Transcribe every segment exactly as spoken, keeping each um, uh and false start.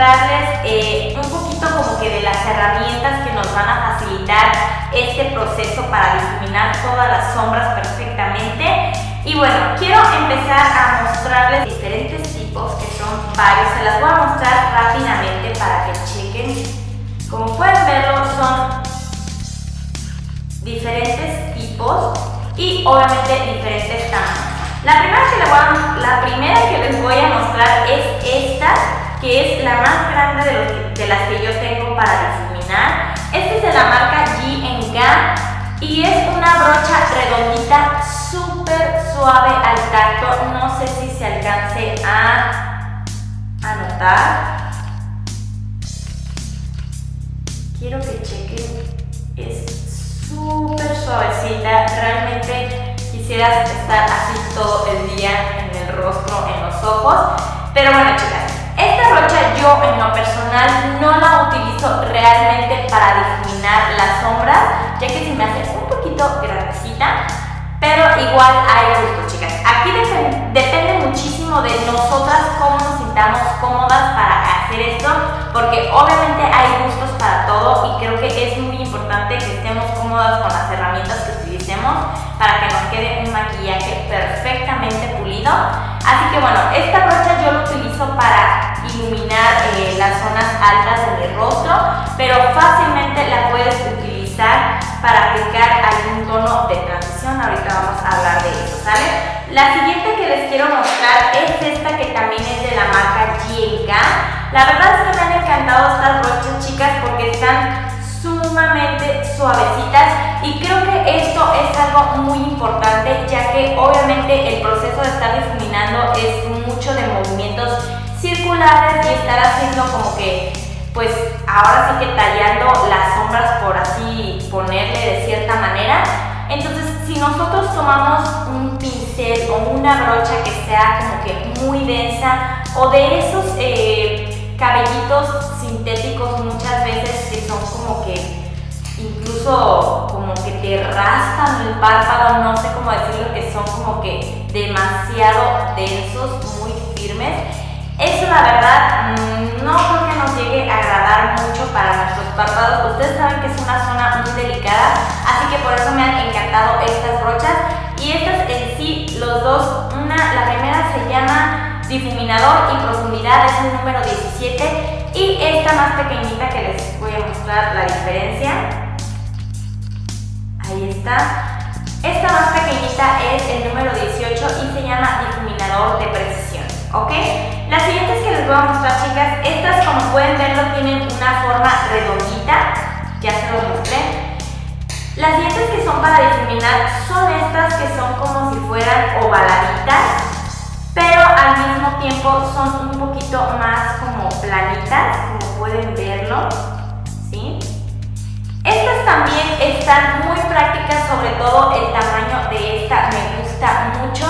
mostrarles eh, un poquito como que de las herramientas que nos van a facilitar este proceso para difuminar todas las sombras perfectamente. Y bueno, quiero empezar a mostrarles diferentes tipos, que son varios. Se las voy a mostrar rápidamente para que chequen. Como pueden verlo, son diferentes tipos y obviamente diferentes tamaños. La primera que les voy a, la primera que les voy a mostrar es esta, que es la más grande de, los, de las que yo tengo para difuminar. Esta es de la marca G N K y es una brocha redondita súper suave al tacto. No sé si se alcance a, a notar. Quiero que chequen, es súper suavecita, realmente. Quisieras estar así todo el día en el rostro, en los ojos. Pero bueno, chicas, esta brocha yo en lo personal no la utilizo realmente para difuminar las sombras, ya que se me hace un poquito grandecita, pero igual hay gusto, chicas. Aquí dep- depende muchísimo de nosotras cómo nos sintamos cómodas para hacer esto, porque obviamente hay gustos para todo y creo que es muy importante que estemos cómodas con las herramientas que utilicemos para que nos quede un maquillaje perfectamente pulido. Así que bueno, esta brocha yo la utilizo para iluminar eh, las zonas altas del rostro, pero fácilmente la puedes utilizar para aplicar algún tono de transición. Ahorita vamos a hablar de eso, ¿sale? La siguiente que les quiero mostrar es esta, que también es de la marca G N K. La verdad es que me han encantado estas brochas, chicas, porque están sumamente suavecitas y creo que esto es algo muy importante, ya que obviamente el proceso de estar difuminando es mucho de movimientos circulares y estar haciendo como que, pues ahora sí que tallando las sombras, por así ponerle de cierta manera. Entonces, si nosotros tomamos un pincel o una brocha que sea como que muy densa o de esos eh, cabellitos sintéticos muchas veces que son como que incluso como que te raspan el párpado, no sé cómo decirlo, que son como que demasiado densos, muy firmes. Eso la verdad no creo que nos llegue a agradar mucho para nuestros párpados. Ustedes saben que es una zona muy delicada, así que por eso me han encantado estas brochas. Y estas en sí, los dos, una, la primera se llama difuminador y profundidad, es el número diecisiete. Y esta más pequeñita que les voy a mostrar la diferencia. Ahí está. Esta más pequeñita es el número dieciocho y se llama difuminador de precisión, ¿ok? Las siguientes que les voy a mostrar, chicas, estas como pueden verlo tienen una forma redondita. Ya se los mostré. Las siguientes que son para difuminar son estas que son como si fueran ovaladitas, pero al mismo tiempo son un poquito más como planitas, como pueden verlo, ¿sí? Estas también están muy prácticas, sobre todo el tamaño de esta me gusta mucho.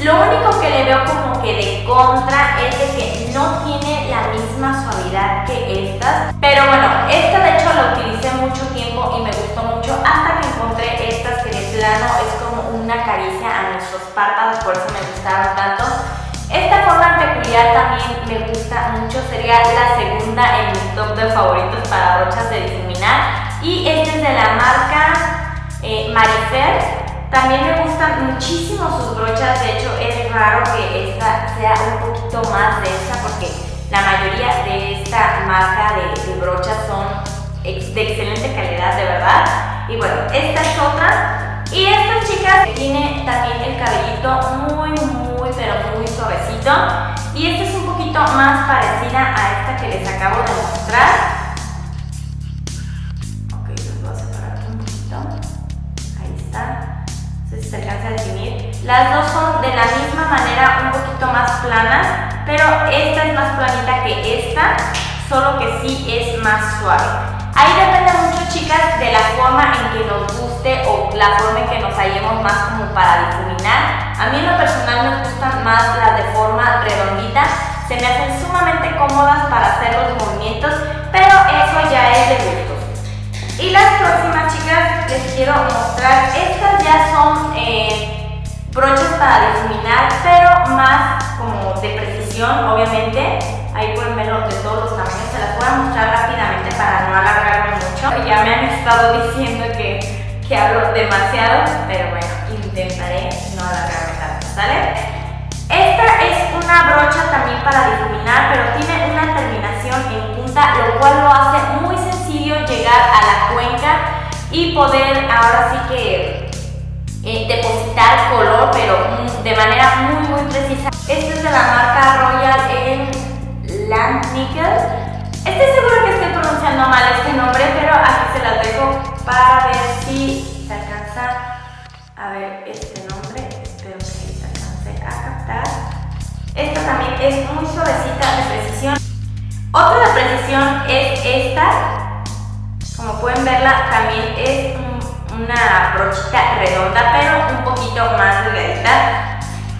Lo único que le veo como que de contra es de que no tiene la misma suavidad que estas. Pero bueno, esta de hecho la utilicé mucho tiempo y me gustó mucho hasta que encontré estas que de plano es como una caricia a nuestros párpados, por eso me gustaron tanto. Esta forma peculiar también me gusta mucho, sería la segunda en mi top de favoritos para brochas de difuminar. Y esta es de la marca eh, Marifer. También me gustan muchísimo sus brochas, de hecho es raro que esta sea un poquito más densa porque la mayoría de esta marca de, de brochas son ex, de excelente calidad, de verdad. Y bueno, esta es otra. Y esta, chicas, tiene también el cabellito muy, muy pero muy suavecito, y esta es un poquito más parecida a esta que les acabo de mostrar. Ok, los voy a separar un poquito. Ahí está, no sé si se alcanza a definir. Las dos son de la misma manera, un poquito más planas, pero esta es más planita que esta, solo que sí es más suave. Ahí depende mucho, chicas, de la forma en que nos guste o la forma en que nos hallemos más como para difuminar. A mí en lo personal me gustan más las de forma redondita, se me hacen sumamente cómodas para hacer los movimientos, pero eso ya es de gustos. Y las próximas, chicas, les quiero mostrar, estas ya son eh, brochas para difuminar, pero más como de precisión, obviamente. Ahí pueden ver lo que todos los tamaños. Se las voy a mostrar rápidamente para no alargarme mucho. Ya me han estado diciendo que, que hablo demasiado, pero bueno, intentaré no alargarme tanto, ¿sale? Esta es una brocha también para difuminar, pero tiene una terminación en punta, lo cual lo hace muy sencillo llegar a la cuenca y poder ahora sí que eh, depositar color, pero de manera muy muy precisa. Este es de la marca Royal en Land Nickel. Estoy seguro que estoy pronunciando mal este nombre, pero aquí se las dejo para ver si se alcanza a ver este nombre. Espero que se alcance a captar. Esta también es muy suavecita de precisión. Otra de precisión es esta. Como pueden verla, también es un, una brochita redonda, pero un poquito más delgadita.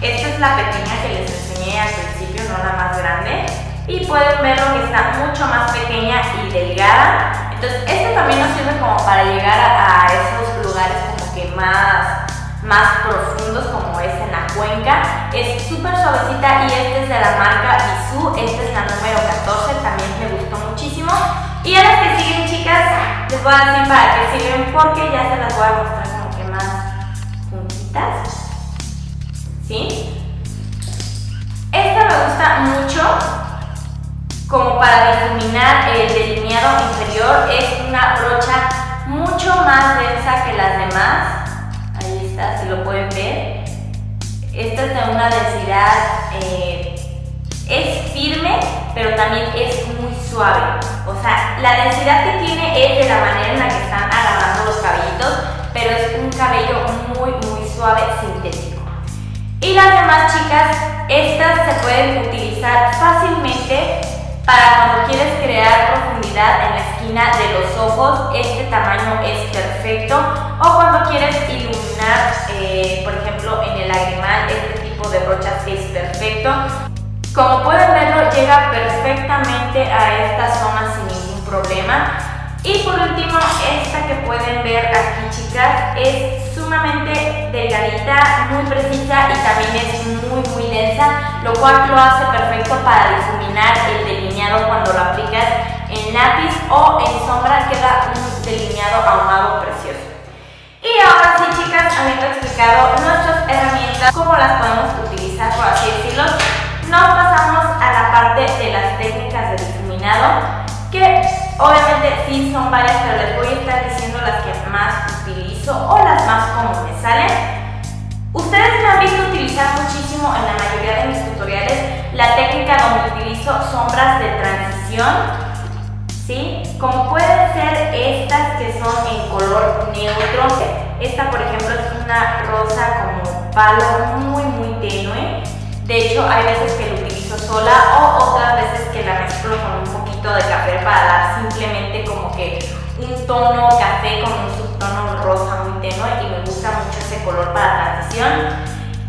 Esta es la pequeña que les enseñé al principio, no la más grande. Y pueden verlo que está mucho más pequeña y delgada. Entonces, esta también nos sirve como para llegar a, a esos lugares como que más, más profundos, como es en la cuenca. Es súper suavecita y esta es de la marca Isu. Esta es la número catorce, también me gustó muchísimo. Y a las que siguen, chicas, les voy a decir para qué sirven porque ya se las voy a mostrar como que más juntitas. ¿Sí? Esta me gusta mucho como para difuminar el delineado inferior. Es una brocha mucho más densa que las demás. Ahí está, si lo pueden ver. Esta es de una densidad, eh, es firme, pero también es muy suave. O sea, la densidad que tiene es de la manera en la que están agarrando los cabellitos, pero es un cabello muy, muy suave, sintético. Y las demás, chicas, estas se pueden utilizar fácilmente para cuando quieres crear profundidad en la esquina de los ojos. Este tamaño es perfecto. O cuando quieres iluminar, eh, por ejemplo, en el lagrimal, este tipo de brochas es perfecto. Como pueden verlo, llega perfectamente a esta zona sin ningún problema. Y por último, esta que pueden ver aquí, chicas, es sumamente delgadita, muy precisa y también es muy muy densa, lo cual lo hace perfecto para difuminar el delineado cuando lo aplicas en lápiz o en sombra. Queda un delineado ahumado precioso. Y ahora sí, chicas, habiendo explicado nuestras herramientas, cómo las podemos utilizar, por así decirlo, nos pasamos a la parte de las técnicas de difuminado, que obviamente sí son varias, pero les voy a estar diciendo las que más utilizo o las más comunes, ¿sale? Ustedes me han visto utilizar muchísimo en la mayoría de mis tutoriales la técnica donde utilizo sombras de transición, ¿sí? Como pueden ser estas que son en color neutro. Esta, por ejemplo, es una rosa como palo muy muy tenue. De hecho, hay veces que la utilizo sola o otras veces que la mezclo con un de café para dar simplemente como que un tono café con un subtono rosa muy tenue, y me gusta mucho ese color para transición.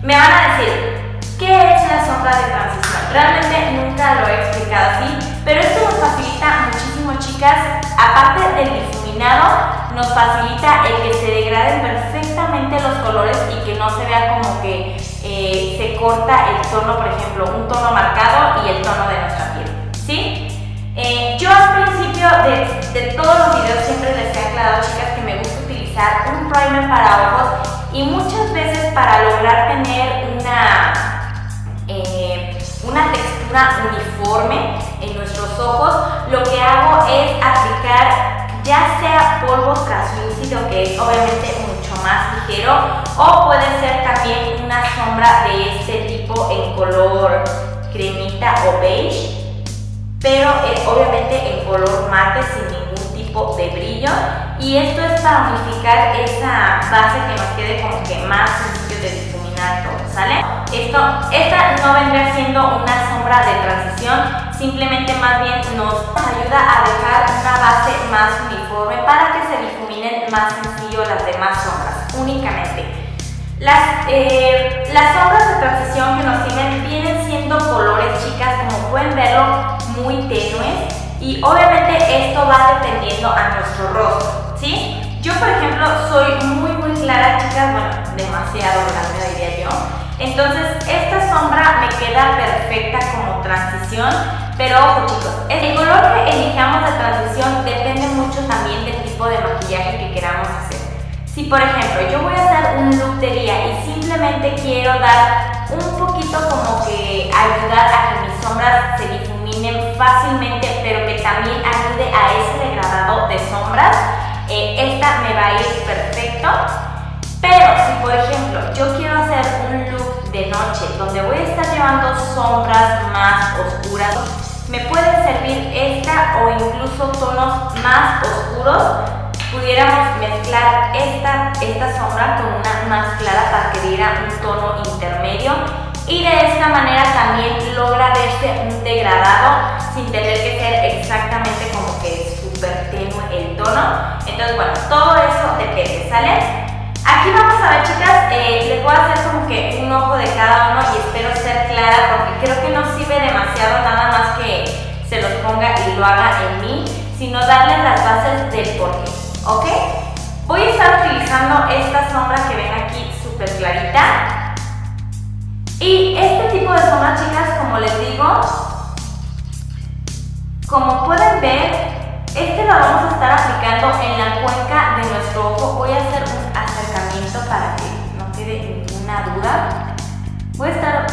Me van a decir, ¿qué es la sombra de transición? Realmente nunca lo he explicado así, pero esto nos facilita muchísimo, chicas. Aparte del difuminado, nos facilita el que se degraden perfectamente los colores y que no se vea como que eh, se corta el tono, por ejemplo, un tono marcado y el tono de nuestra piel, ¿sí? Eh, yo al principio de, de todos los videos siempre les he aclarado, chicas, que me gusta utilizar un primer para ojos, y muchas veces para lograr tener una, eh, una textura uniforme en nuestros ojos, lo que hago es aplicar ya sea polvo translúcido, que es obviamente mucho más ligero, o puede ser también una sombra de este tipo en color cremita o beige, pero eh, obviamente en color mate sin ningún tipo de brillo, y esto es para unificar esa base que nos quede como que más sencillo de difuminar todo, ¿sale? Esto, esta no vendría siendo una sombra de transición, simplemente más bien nos ayuda a dejar una base más uniforme para que se difuminen más sencillo las demás sombras, únicamente. Las, eh, las sombras de transición que nos siguen vienen siendo colores, chicas, como pueden verlo, muy tenues, y obviamente esto va dependiendo a nuestro rostro, ¿sí? Yo, por ejemplo, soy muy muy clara, chicas, bueno, demasiado blanca diría yo, entonces esta sombra me queda perfecta como transición, Pero ojo chicos, el color que elijamos la transición depende mucho también del tipo de maquillaje que queramos hacer. Si por ejemplo yo voy a hacer un look de día y simplemente quiero dar un poquito como que ayudar a que mis sombras se difuminen fácilmente, pero que también ayude a ese degradado de sombras, eh, esta me va a ir perfecto. Pero si por ejemplo yo quiero hacer un look de noche, donde voy a estar llevando sombras más oscuras, me puede servir esta o incluso tonos más oscuros. Pudiéramos mezclar esta, esta sombra con una más clara para que diera un tono intermedio, y de esta manera también logra verse un degradado sin tener que ser exactamente como que súper tenue el tono. Entonces bueno, todo eso depende, ¿sale? Aquí vamos a ver chicas, eh, les voy a hacer como que un ojo de cada uno y espero ser clara porque creo que no sirve demasiado nada más que se los ponga y lo haga en mí, sino darles las bases del porqué, ¿ok? Voy a estar utilizando esta sombra que ven aquí súper clarita, y este tipo de sombra chicas, como les digo, como pueden ver, este lo vamos a estar aplicando en la cuenca de nuestro ojo. Voy a hacer un para que no quede ninguna duda, voy a estar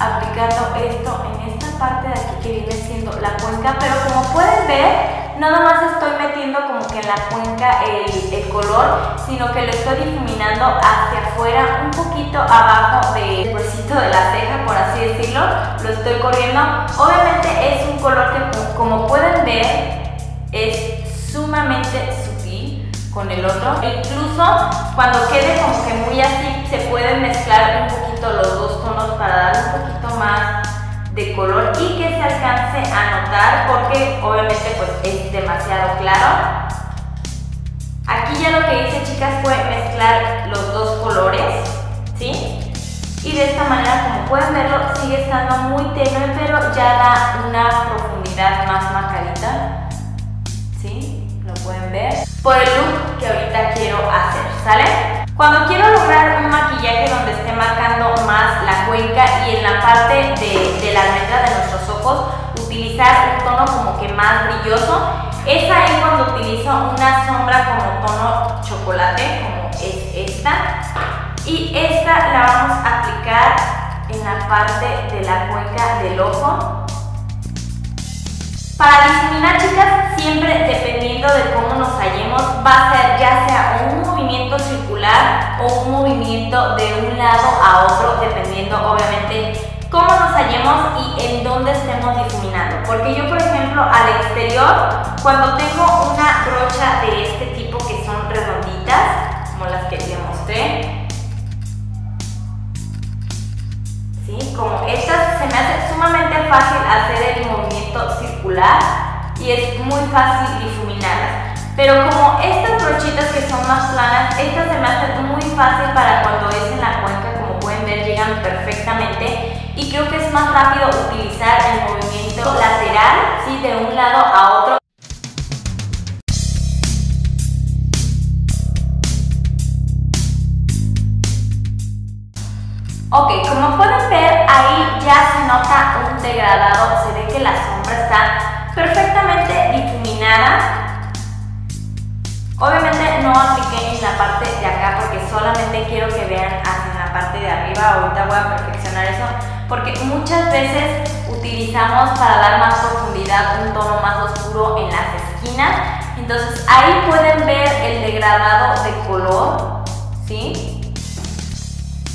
aplicando esto en esta parte de aquí que viene siendo la cuenca, pero como pueden ver, nada más estoy metiendo como que en la cuenca el, el color, sino que lo estoy difuminando hacia afuera, un poquito abajo del huesito de la ceja, por así decirlo, lo estoy corriendo. Obviamente es un color que, como pueden ver, es sumamente sutil con el otro, incluso cuando quede como que muy así se pueden mezclar un poquito los dos tonos para dar un poquito más de color y que se alcance a notar, porque obviamente pues es demasiado claro. Aquí ya lo que hice chicas fue mezclar los dos colores, ¿sí? Y de esta manera, como pueden verlo, sigue estando muy tenue, pero ya da una profundidad más marcadita, ¿sí? Lo pueden ver por el look que ahorita quiero hacer, ¿sale? Cuando quiero lograr un maquillaje donde esté marcando más la cuenca y en la parte de, de la almendra de nuestros ojos, utilizar un tono como que más brilloso, es ahí cuando utilizo una sombra como tono chocolate, como es esta, y esta la vamos a aplicar en la parte de la cuenca del ojo. Para difuminar chicas, siempre dependiendo de cómo nos hallemos, va a ser ya sea un movimiento circular o un movimiento de un lado a otro, dependiendo obviamente cómo nos hallemos y en dónde estemos difuminando. Porque yo por ejemplo al exterior, cuando tengo una brocha de este tipo que son redonditas, como las que te mostré, ¿sí? Como estas, se me hace sumamente fácil hacer el movimiento circular y es muy fácil difuminarlas. Pero como estas brochitas que son más planas, estas se me hacen muy fácil para cuando es en la cuenca, como pueden ver llegan perfectamente, y creo que es más rápido utilizar el movimiento lateral, ¿sí? De un lado a otro. Ok, como pueden ver, ahí ya se nota un degradado, se ve que la sombra está perfectamente difuminada. Obviamente no apliqué en la parte de acá porque solamente quiero que vean hacia la parte de arriba, ahorita voy a perfeccionar eso, porque muchas veces utilizamos para dar más profundidad un tono más oscuro en las esquinas, entonces ahí pueden ver el degradado de color, ¿sí?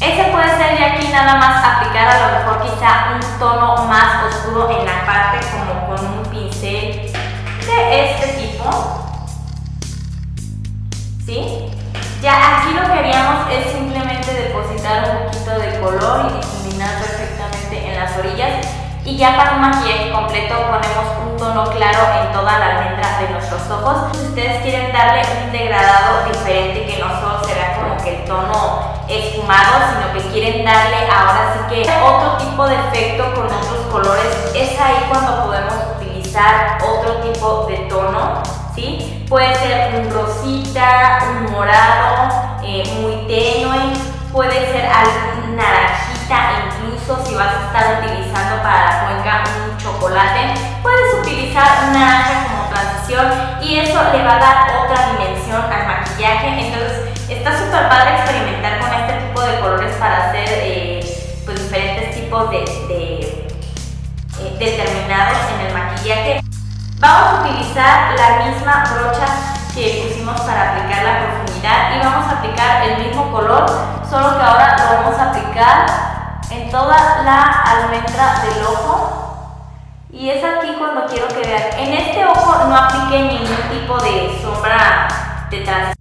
Ese puede ser de aquí nada más aplicar a lo mejor quizá un tono más oscuro en la parte, como con un pincel de este tipo, ¿sí? Ya aquí lo que haríamos es simplemente depositar un poquito de color y difuminar perfectamente en las orillas, y ya para un maquillaje completo ponemos un tono claro en toda la almendra de nuestros ojos. Si ustedes quieren darle un degradado diferente que no solo será como que el tono esfumado, sino que quieren darle ahora sí que otro tipo de efecto con otros colores, es ahí cuando podemos utilizar otro tipo de tono, ¿sí? Puede ser un rosita, un morado, eh, muy tenue, puede ser algún naranjita, incluso si vas a estar utilizando para la cuenca un chocolate, puedes utilizar una naranja como transición y eso le va a dar otra dimensión al maquillaje. Entonces está súper padre experimentar con este tipo de colores para hacer eh, pues diferentes tipos de, de eh, determinados en el maquillaje. Vamos a utilizar la misma brocha que pusimos para aplicar la profundidad y vamos a aplicar el mismo color, solo que ahora lo vamos a aplicar en toda la almendra del ojo, y es aquí cuando quiero que vean. En este ojo no apliqué ningún tipo de sombra de transición.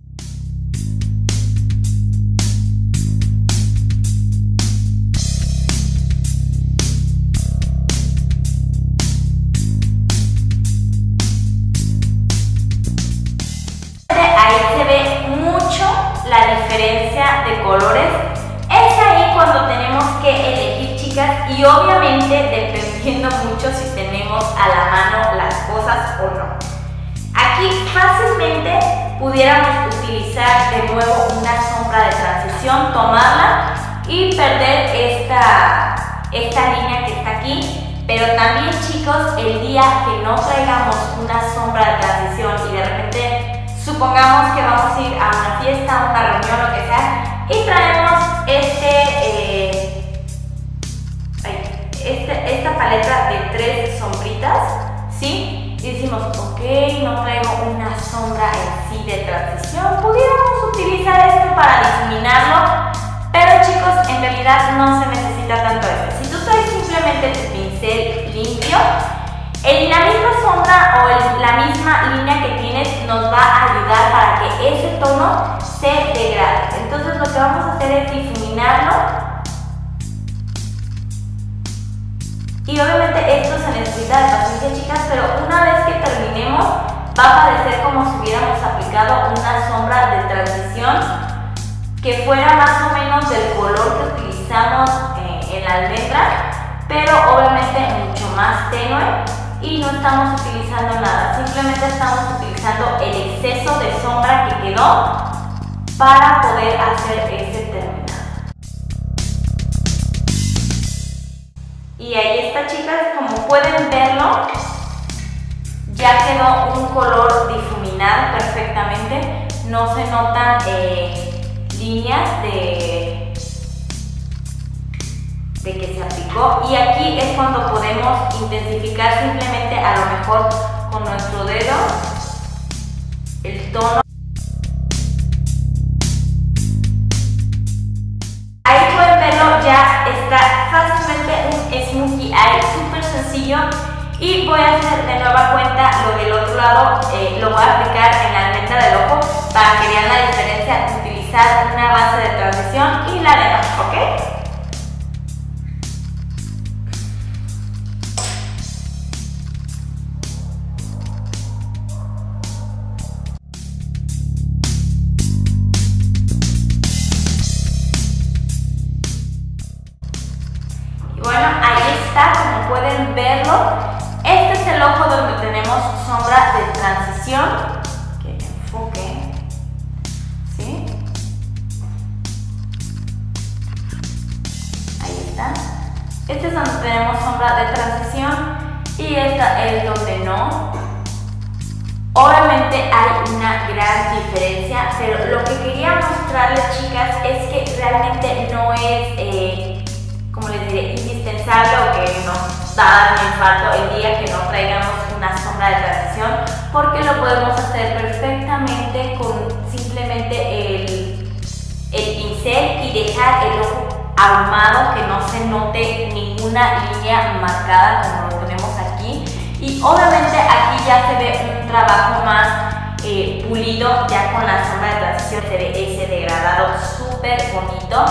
Ahí se ve mucho la diferencia de colores. Cuando tenemos que elegir, chicas, y obviamente dependiendo mucho si tenemos a la mano las cosas o no. Aquí fácilmente pudiéramos utilizar de nuevo una sombra de transición, tomarla y perder esta, esta línea que está aquí, pero también, chicos, el día que no traigamos una sombra de transición y de repente supongamos que vamos a ir a una fiesta, a una reunión, lo que sea, y traemos este, eh, este, esta paleta de tres sombritas, ¿sí? Y decimos, ok, no traigo una sombra en sí de transición, pudiéramos utilizar esto para difuminarlo, pero chicos, en realidad no se necesita tanto esto. Si tú traes simplemente tu pincel limpio, en la misma sombra o en la misma línea que tienes nos va a ayudar para que ese tono se degrade. Entonces lo que vamos a hacer es difuminarlo. Y obviamente esto se necesita de paciencia, chicas, pero una vez que terminemos va a parecer como si hubiéramos aplicado una sombra de transición que fuera más o menos del color que utilizamos en la almendra, pero obviamente mucho más tenue. Y no estamos utilizando nada, simplemente estamos utilizando el exceso de sombra que quedó para poder hacer ese terminado. Y ahí está, chicas, como pueden verlo, ya quedó un color difuminado perfectamente, no se notan eh, líneas de, de que se aplicó, y aquí es cuando podemos intensificar simplemente a lo mejor con nuestro dedo el tono. Ahí pueden verlo, ya está fácilmente un smokey eye súper sencillo, y voy a hacer de nueva cuenta lo del otro lado, eh, lo voy a aplicar en la almendra del ojo para que vean la diferencia de utilizar una base de transición y la arena, ¿ok? Este es el ojo donde tenemos sombra de transición, que enfoque, ¿sí? Ahí está. Este es donde tenemos sombra de transición y esta es donde no. Obviamente hay una gran diferencia, pero lo que quería mostrarles, chicas, es que realmente no es, eh, como les diré, indispensable o que no da un infarto el día que no traigamos una sombra de transición, porque lo podemos hacer perfectamente con simplemente el, el pincel y dejar el ojo ahumado, que no se note ninguna línea marcada como lo tenemos aquí. Y obviamente aquí ya se ve un trabajo más eh, pulido, ya con la sombra de transición se ve ese degradado súper bonito.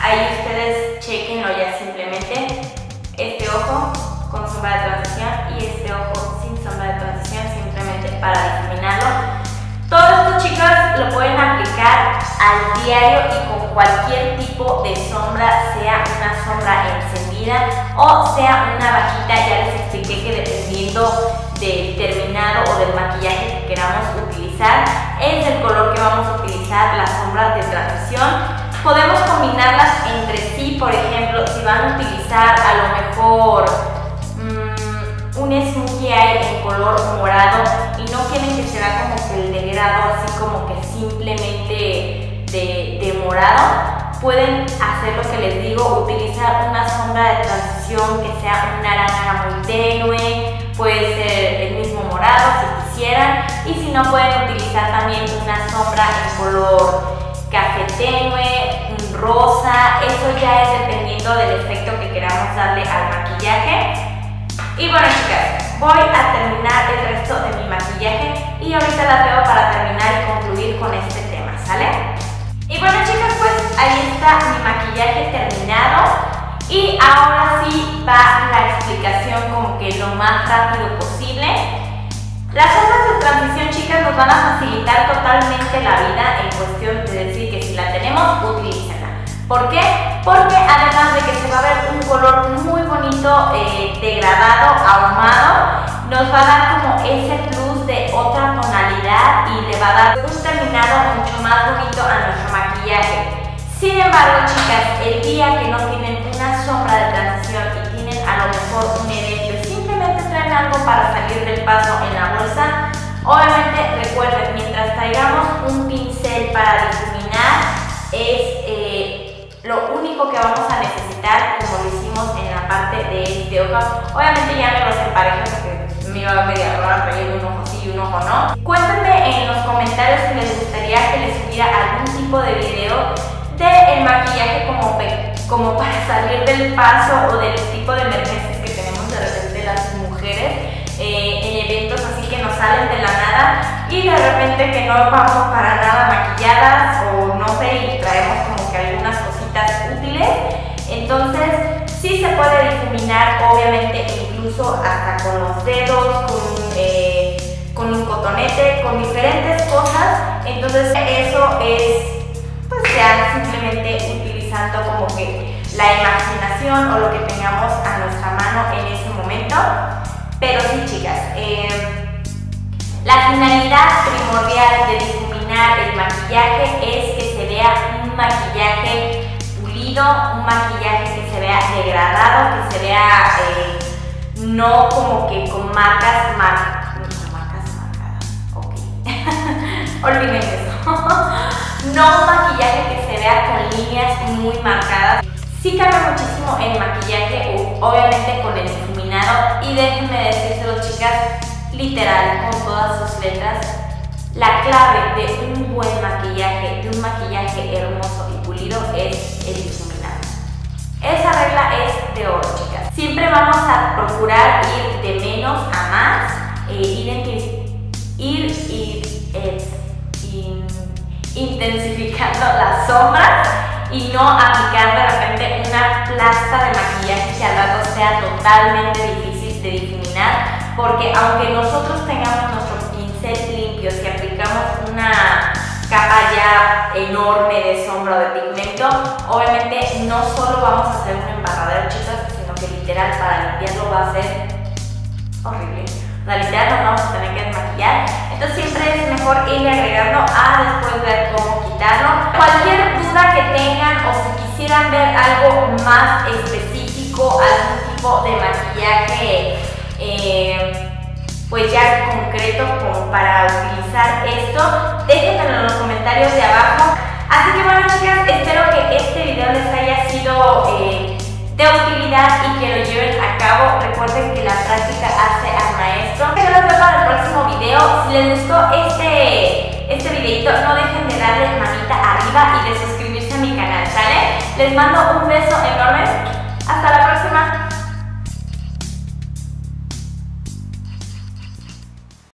Ahí ustedes chequenlo ya, simplemente este ojo con sombra de transición y este ojo sin sombra de transición, simplemente para difuminarlo. Todo esto, chicas, lo pueden aplicar al diario y con cualquier tipo de sombra, sea una sombra encendida o sea una bajita. Ya les expliqué que dependiendo del terminado o del maquillaje que queramos utilizar, es el color que vamos a utilizar las sombras de transición. Podemos combinarlas entre sí, por ejemplo, si van a utilizar a lo mejor un esmuki hay en color morado y no quieren que se vea como que el degrado así como que simplemente de, de morado, pueden hacer lo que les digo, utilizar una sombra de transición que sea un naranja muy tenue, puede ser el mismo morado si quisieran, y si no pueden utilizar también una sombra en color café tenue, un rosa, eso ya es dependiendo del efecto que queramos darle al maquillaje. Y bueno chicas, voy a terminar el resto de mi maquillaje y ahorita las veo para terminar y concluir con este tema, ¿sale? Y bueno chicas, pues ahí está mi maquillaje terminado y ahora sí va la explicación como que lo más rápido posible. Las sombras de transición, chicas, nos van a facilitar totalmente la vida en cuestión de decir que si la tenemos, utilícenla. ¿Por qué? Porque además de que se va a ver un color muy bonito, eh, degradado, ahumado, nos va a dar como ese plus de otra tonalidad y le va a dar un terminado mucho más bonito a nuestro maquillaje. Sin embargo, chicas, el día que no tienen una sombra de transición y tienen a lo mejor un evento, simplemente traen algo para salir del paso en la bolsa, obviamente recuerden, mientras traigamos un pincel para difuminar, es eh, lo único que vamos a necesitar, como lo hicimos en la parte de este ojo. Obviamente ya me los emparejé porque me iba a media rara traer un ojo sí y un ojo no. Cuéntenme en los comentarios si les gustaría que les subiera algún tipo de video de el maquillaje como, como para salir del paso o del tipo de emergencias que tenemos de repente las mujeres. Eh, en eventos así que nos salen de la nada y de repente que no vamos para nada maquilladas o no sé, y traemos como que algunas cositas útiles. Entonces sí se puede difuminar, obviamente incluso hasta con los dedos, con, eh, con un cotonete, con diferentes cosas. Entonces eso es pues ya simplemente utilizando como que la imaginación o lo que tengamos a nuestra mano en ese momento. Pero sí, chicas, eh, la finalidad primordial de difuminar el maquillaje es que se vea un maquillaje pulido, un maquillaje que se vea degradado, que se vea eh, no como que con marcas, mar marcas marcadas, ok, olviden eso, no un maquillaje que se vea con líneas muy marcadas. Sí cambia muchísimo el maquillaje, obviamente con el difuminado, y déjenme decírselo chicas, literal, con todas sus letras, la clave de un buen maquillaje, de un maquillaje hermoso y pulido es el difuminado. Esa regla es de oro chicas. Siempre vamos a procurar ir de menos a más, eh, ir, ir, ir eh, in, intensificando las sombras y no aplicar de repente una plasta de maquillaje que al rato sea totalmente difícil de difuminar, porque aunque nosotros tengamos nuestros pincel limpios y aplicamos una capa ya enorme de sombra o de pigmento, obviamente no solo vamos a hacer un embarradero chicas, sino que literal para limpiarlo va a ser horrible. La literal nos vamos a tener que desmaquillar, entonces siempre es mejor ir agregando a después ver cómo quitarlo. Cualquier duda que tengan o si quisieran ver algo más específico, algún tipo de maquillaje eh, pues ya concreto como para utilizar esto, déjenmelo en los comentarios de abajo. Así que bueno chicas, espero que este video les haya sido eh, de utilidad y que lo lleven a cabo. Recuerden que la práctica hace al maestro. Pero los veo para el próximo video. Si les gustó este, este videito, no dejen de darle manita arriba y de suscribirse a mi canal, ¿sale? Les mando un beso enorme. Hasta la próxima.